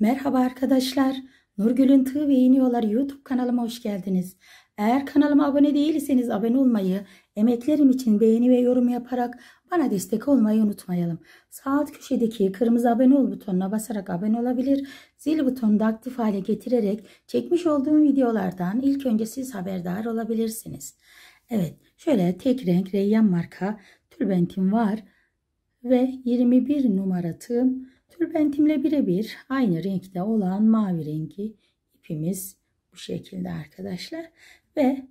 Merhaba arkadaşlar, Nurgül'ün Tığı ve İğniyorlar YouTube kanalıma hoş geldiniz. Eğer kanalıma abone değilseniz abone olmayı, emeklerim için beğeni ve yorum yaparak bana destek olmayı unutmayalım. Sağ alt köşedeki kırmızı abone ol butonuna basarak abone olabilir, zil butonunu da aktif hale getirerek çekmiş olduğum videolardan ilk önce siz haberdar olabilirsiniz. Evet, şöyle tek renk Reyyan marka tülbentim var ve 21 numara tığım. Tülbentimle birebir aynı renkte olan mavi rengi ipimiz bu şekilde arkadaşlar. Ve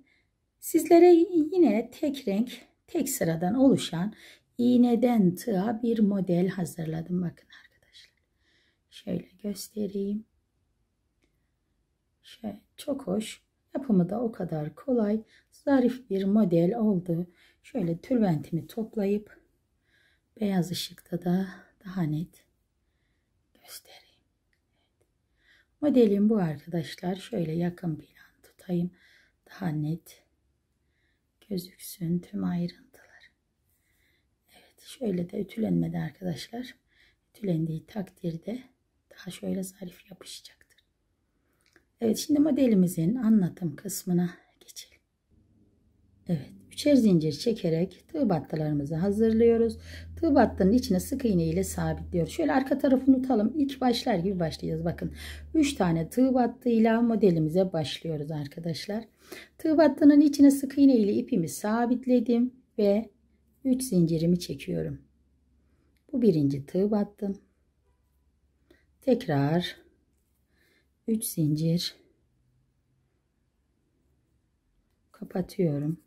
sizlere yine tek renk, tek sıradan oluşan iğneden tığa bir model hazırladım. Bakın arkadaşlar. Şöyle göstereyim. Şöyle, çok hoş. Yapımı da o kadar kolay, zarif bir model oldu. Şöyle tülbentimi toplayıp beyaz ışıkta da daha net göstereyim. Evet. Modelim bu arkadaşlar. Şöyle yakın plan tutayım. Daha net gözüksün tüm ayrıntılar. Evet. Şöyle de ütülenmedi arkadaşlar. Ütülendiği takdirde daha şöyle zarif yapışacaktır. Evet. Şimdi modelimizin anlatım kısmına geçelim. Evet. Üçer zincir çekerek tığ battılarımızı hazırlıyoruz. Tığ battının içine sık iğne ile sabitliyoruz. Şöyle arka tarafını tutalım. İlk başlar gibi başlayacağız. Bakın 3 tane tığ battıyla modelimize başlıyoruz arkadaşlar. Tığ battının içine sık iğne ile ipimi sabitledim ve 3 zincirimi çekiyorum. Bu birinci tığ battım. Tekrar 3 zincir kapatıyorum.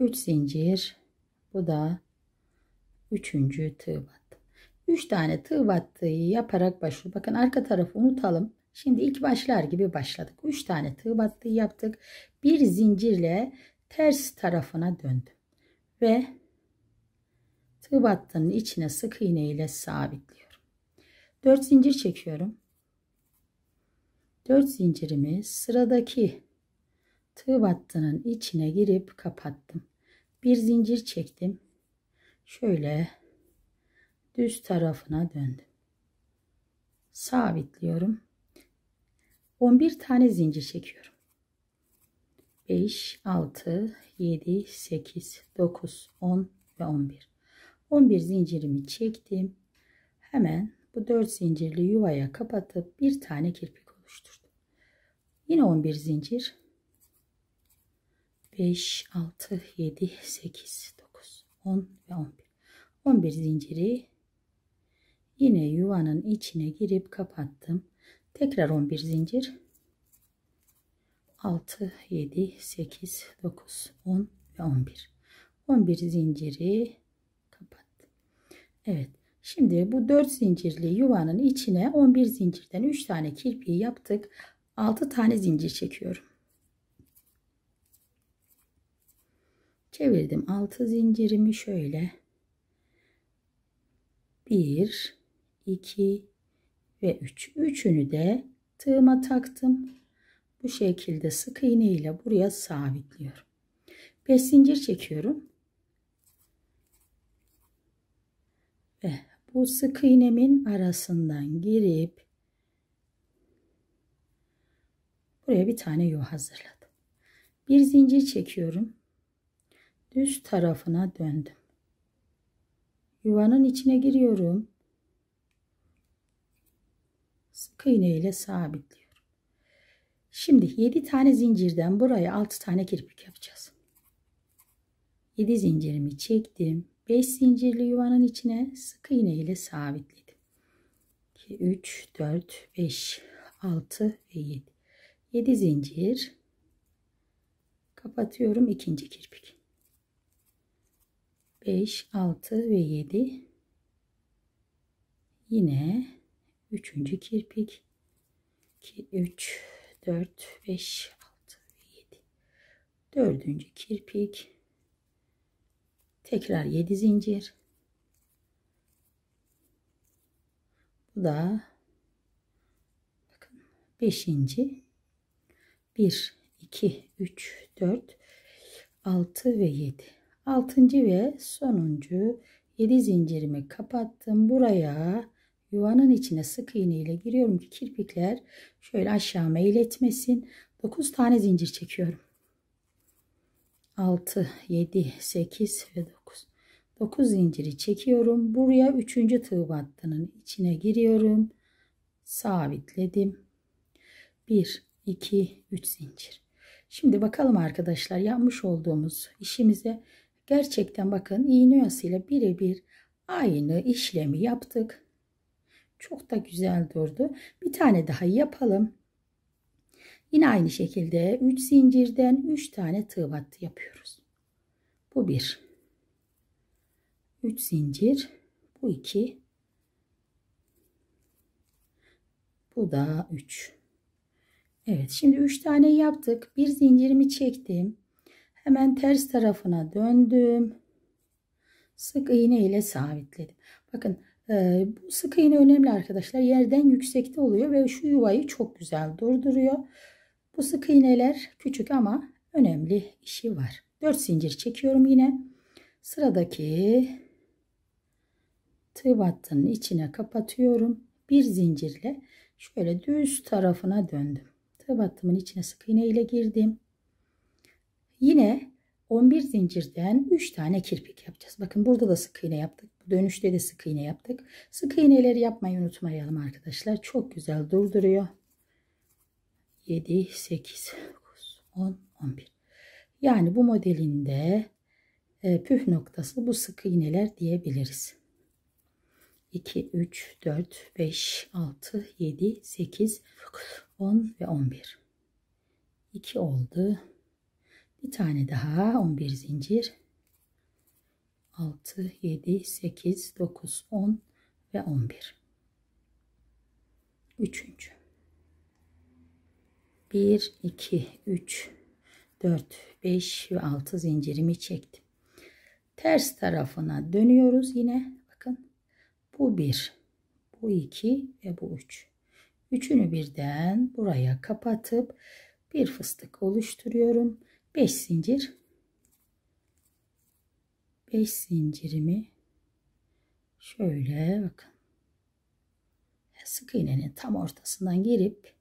3 zincir, bu da 3. tığ battı. 3 tane tığ battıyı yaparak başlıyoruz. Bakın arka tarafı unutalım. Şimdi ilk başlar gibi başladık. 3 tane tığ battıyı yaptık. Bir zincirle ters tarafına döndüm ve tığ battının içine sık iğne ile sabitliyorum. 4 zincir çekiyorum. 4 zincirimi sıradaki tığ battının içine girip kapattım. Bir zincir çektim. Şöyle düz tarafına döndüm. Sabitliyorum. 11 tane zincir çekiyorum. 5, 6, 7, 8, 9, 10 ve 11. 11 zincirimi çektim. Hemen bu 4 zincirli yuvaya kapatıp bir tane kirpik oluşturdum. Yine 11 zincir. 5, 6, 7, 8, 9, 10 ve 11. 11 zinciri yine yuvanın içine girip kapattım. Tekrar 11 zincir. 6, 7, 8, 9, 10 ve 11. 11 zinciri kapattım. Evet. Şimdi bu 4 zincirli yuvanın içine 11 zincirden 3 tane kirpiği yaptık. 6 tane zincir çekiyorum. Çevirdim 6 zincirimi şöyle 1, 2 ve 3. Üçünü de tığıma taktım. Bu şekilde sık iğne ile buraya sabitliyorum. 5 zincir çekiyorum. Ve bu sık iğnemin arasından girip buraya bir tane yuva hazırladım. Bir zincir çekiyorum. Düz tarafına döndüm. Yuvanın içine giriyorum. Sık iğne ile sabitliyorum. Şimdi 7 tane zincirden buraya 6 tane kirpik yapacağız. 7 zincirimi çektim. 5 zincirli yuvanın içine sık iğne ile sabitledim. 2, 3, 4, 5, 6 ve 7. 7 zincir. Kapatıyorum ikinci kirpik. 5, 6 ve 7. Yine 3. kirpik. 2, 3, 4, 5, 6 ve 7. 4. kirpik. Tekrar 7 zincir. Bu da bakın 5. 1, 2, 3, 4, 6 ve 7. 6. ve sonuncu 7 zincirimi kapattım. Buraya yuvanın içine sık iğne ile giriyorum ki kirpikler şöyle aşağı meyletmesin. 9 tane zincir çekiyorum. 6, 7, 8 ve 9. 9 zinciri çekiyorum. Buraya 3. tığ battının içine giriyorum. Sabitledim. 1, 2, 3 zincir. Şimdi bakalım arkadaşlar, yapmış olduğumuz işimize gerçekten bakın iğne yasıyla birebir aynı işlemi yaptık. Çok da güzel durdu. Bir tane daha yapalım. Yine aynı şekilde 3 zincirden 3 tane tığ battı yapıyoruz. Bu 1. 3 zincir. Bu 2. Bu da 3. Evet, şimdi 3 tane yaptık. Bir zincirimi çektim. Hemen ters tarafına döndüm. Sık iğne ile sabitledim. Bakın bu sık iğne önemli arkadaşlar. Yerden yüksekte oluyor ve şu yuvayı çok güzel durduruyor. Bu sık iğneler küçük ama önemli işi var. 4 zincir çekiyorum yine. Sıradaki tığ battının içine kapatıyorum. Bir zincirle şöyle düz tarafına döndüm. Tığ battımın içine sık iğne ile girdim. Yine 11 zincirden 3 tane kirpik yapacağız. Bakın burada da sık iğne yaptık. Dönüşte de sık iğne yaptık. Sık iğneleri yapmayı unutmayalım arkadaşlar. Çok güzel durduruyor. 7, 8, 9, 10, 11. Yani bu modelinde püf noktası bu sık iğneler diyebiliriz. 2, 3, 4, 5, 6, 7, 8, 10 ve 11. 2 oldu. Bir tane daha 11 zincir. 6, 7, 8, 9, 10 ve 11. Üçüncü. 1, 2, 3, 4, 5 ve 6 zincirimi çektim. Ters tarafına dönüyoruz yine. Bakın bu 1, bu 2 ve bu 3. Üçünü birden buraya kapatıp bir fıstık oluşturuyorum. 5 zincir. 5 zincirimi şöyle bakın sık iğnenin tam ortasından girip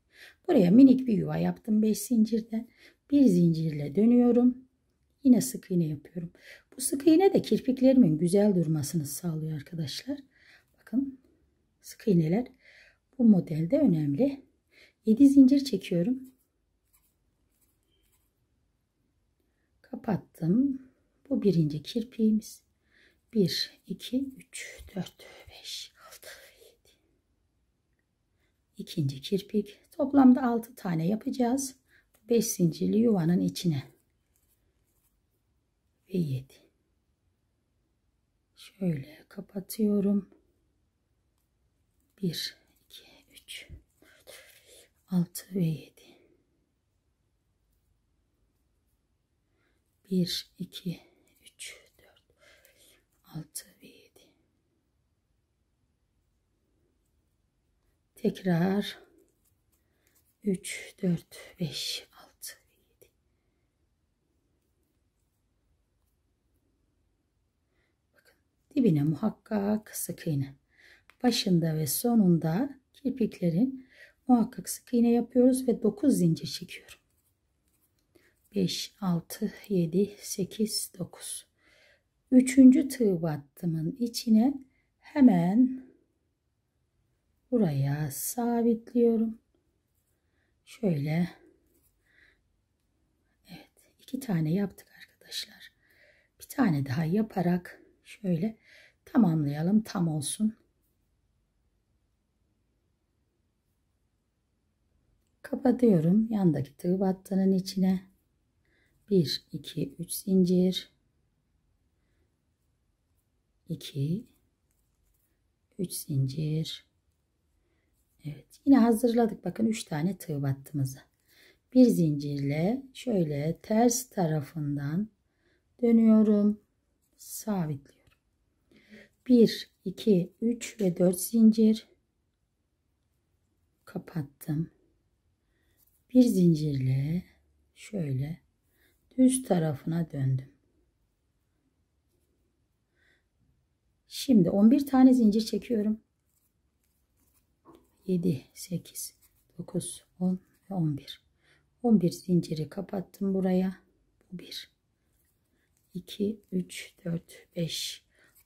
buraya minik bir yuva yaptım. 5 zincirden bir zincirle dönüyorum. Yine sık iğne yapıyorum. Bu sık iğne de kirpiklerimin güzel durmasını sağlıyor arkadaşlar. Bakın sık iğneler bu modelde önemli. 7 zincir çekiyorum. Kapattım. Bu birinci kirpiğimiz. 1, 2, 3, 4, 5, 6, 7. İkinci kirpik. Toplamda 6 tane yapacağız. 5 zincirli yuvanın içine. Ve 7. Şöyle kapatıyorum. 1, 2, 3, 4, 6 ve 7. 1, 2, 3, 4, 6 ve 7. Tekrar 3, 4, 5, 6 ve 7. Bakın dibine muhakkak sık iğne. Başında ve sonunda kirpiklerin muhakkak sık iğne yapıyoruz ve 9 zincir çekiyorum. 5, 6, 7, 8, 9. Üçüncü tığ battımın içine hemen buraya sabitliyorum. Şöyle. Evet, 2 tane yaptık arkadaşlar. Bir tane daha yaparak şöyle tamamlayalım, tam olsun. Kapatıyorum yandaki tığ battının içine. 1, 2, 3 zincir. 2, 3 zincir. Evet, yine hazırladık bakın 3 tane tığ battımızı. Bir zincirle şöyle ters tarafından dönüyorum, sabitliyorum. 1, 2, 3 ve 4 zincir. Kapattım. Bir zincirle şöyle düz tarafına döndüm. Şimdi 11 tane zincir çekiyorum. 7, 8, 9, 10 ve 11. 11 zinciri kapattım buraya. Bu 1, 2, 3, 4, 5,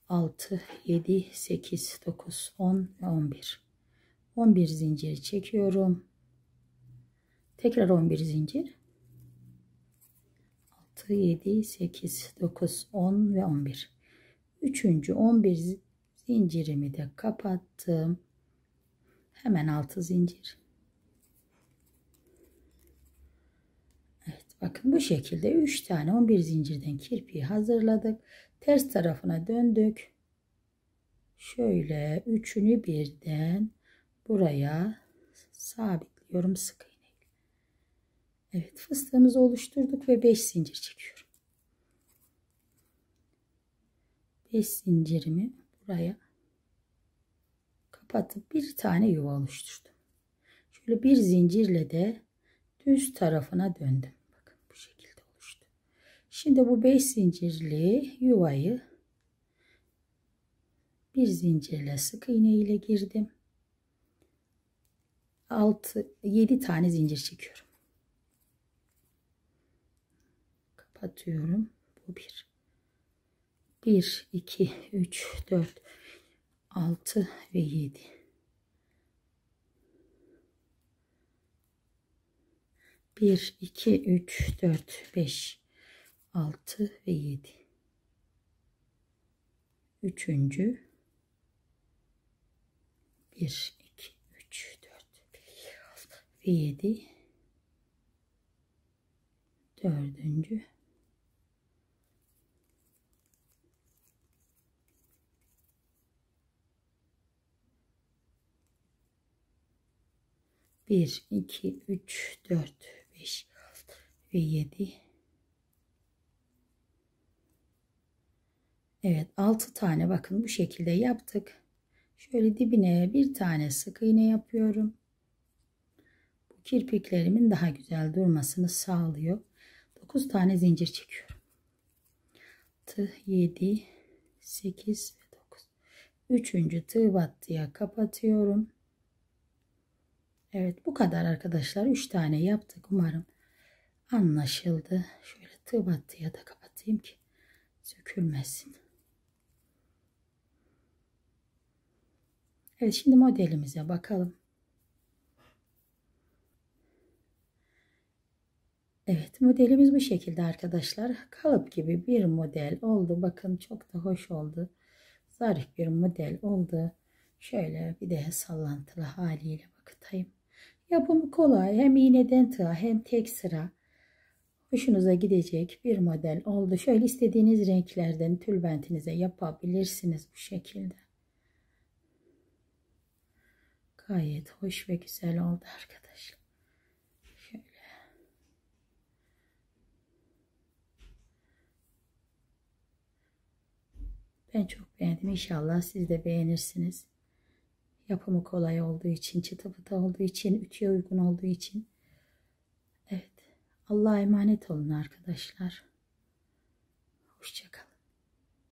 6, 7, 8, 9, 10 ve 11. 11 zinciri çekiyorum. Tekrar 11 zincir. 6, 7, 8, 9, 10 ve 11. Üçüncü 11 zincirimi de kapattım. Hemen 6 zincir. Evet, bakın bu şekilde 3 tane 11 zincirden kirpiği hazırladık. Ters tarafına döndük. Şöyle üçünü birden buraya sabitliyorum sık iğneyle. Evet, fıstığımızı oluşturduk ve 5 zincir çekiyorum. 5 zincirimi buraya kapatıp bir tane yuva oluşturdum. Şöyle bir zincirle de düz tarafına döndüm. Bakın bu şekilde oluştu. Şimdi bu 5 zincirli yuvayı bir zincirle sık iğne ile girdim. 7 tane zincir çekiyorum. Kapatıyorum. Bu 1. 1, 2, 3, 4, 6 ve 7. Bir, iki, üç, dört, beş, altı ve yedi. Üçüncü. Bir, iki, üç, dört, beş, altı ve yedi. Dördüncü. Bir, iki, üç, dört. 5, 6 ve 7. Evet, 6 tane bakın bu şekilde yaptık. Şöyle dibine bir tane sık iğne yapıyorum. Bu kirpiklerimin daha güzel durmasını sağlıyor. 9 tane zincir çekiyorum. 6, 7, 8 ve 9. Üçüncü tığ battıya kapatıyorum. Evet, bu kadar arkadaşlar. 3 tane yaptık. Umarım anlaşıldı. Şöyle tığ battıya da kapatayım ki sökülmesin. Evet, şimdi modelimize bakalım. Evet, modelimiz bu şekilde arkadaşlar. Kalıp gibi bir model oldu. Bakın çok da hoş oldu. Zarif bir model oldu. Şöyle bir de sallantılı haliyle bakıtayım. Yapımı kolay, hem iğneden tığa hem tek sıra hoşunuza gidecek bir model oldu. Şöyle istediğiniz renklerden tülbentinize yapabilirsiniz bu şekilde. Gayet hoş ve güzel oldu arkadaşlar. Şöyle. Ben çok beğendim. İnşallah siz de beğenirsiniz. Yapımı kolay olduğu için, çıtı pıtı olduğu için, ütüye uygun olduğu için. Evet. Allah'a emanet olun arkadaşlar. Hoşça kalın.